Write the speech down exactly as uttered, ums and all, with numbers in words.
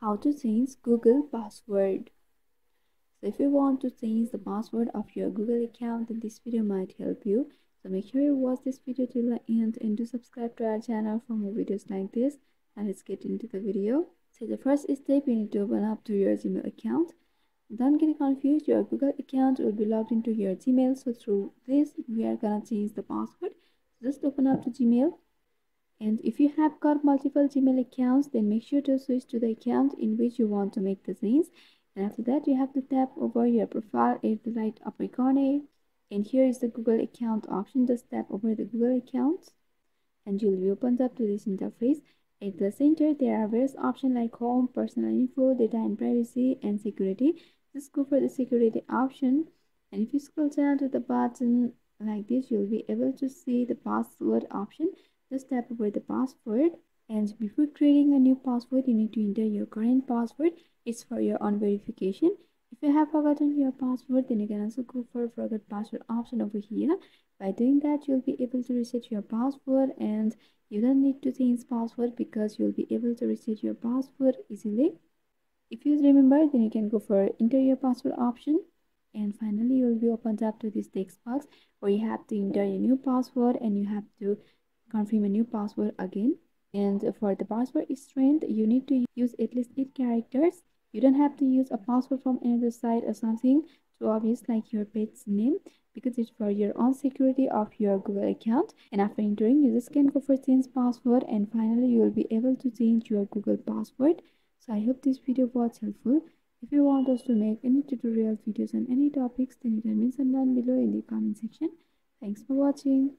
How to change Google password. So if you want to change the password of your Google account, then this video might help you. So make sure you watch this video till the end and do subscribe to our channel for more videos like this. And let's get into the video. So the first step, you need to open up to your Gmail account. Don't get confused, your Google account will be logged into your Gmail. So through this, we are gonna change the password. Just open up to Gmail. And if you have got multiple Gmail accounts, then make sure to switch to the account in which you want to make the change. And after that, you have to tap over your profile at the right upper corner. And here is the Google account option. Just tap over the Google account. And you'll be opened up to this interface. At the center, there are various options like home, personal info, data and privacy, and security. Just go for the security option. And if you scroll down to the button like this, you'll be able to see the password option. Just tap over the password, and before creating a new password, you need to enter your current password. It's for your own verification. If you have forgotten your password, then you can also go for forgot password option over here. By doing that, you'll be able to reset your password, and you don't need to change password because you'll be able to reset your password easily. If you remember, then you can go for enter your password option. And finally, you'll be opened up to this text box where you have to enter your new password and you have to confirm a new password again. And for the password strength, you need to use at least eight characters. You don't have to use a password from another site or something too obvious like your pet's name, because it's for your own security of your Google account. And after entering, you just can go for change password, and finally you will be able to change your Google password. So I hope this video was helpful. If you want us to make any tutorial videos on any topics, then you can mention down below in the comment section. Thanks for watching.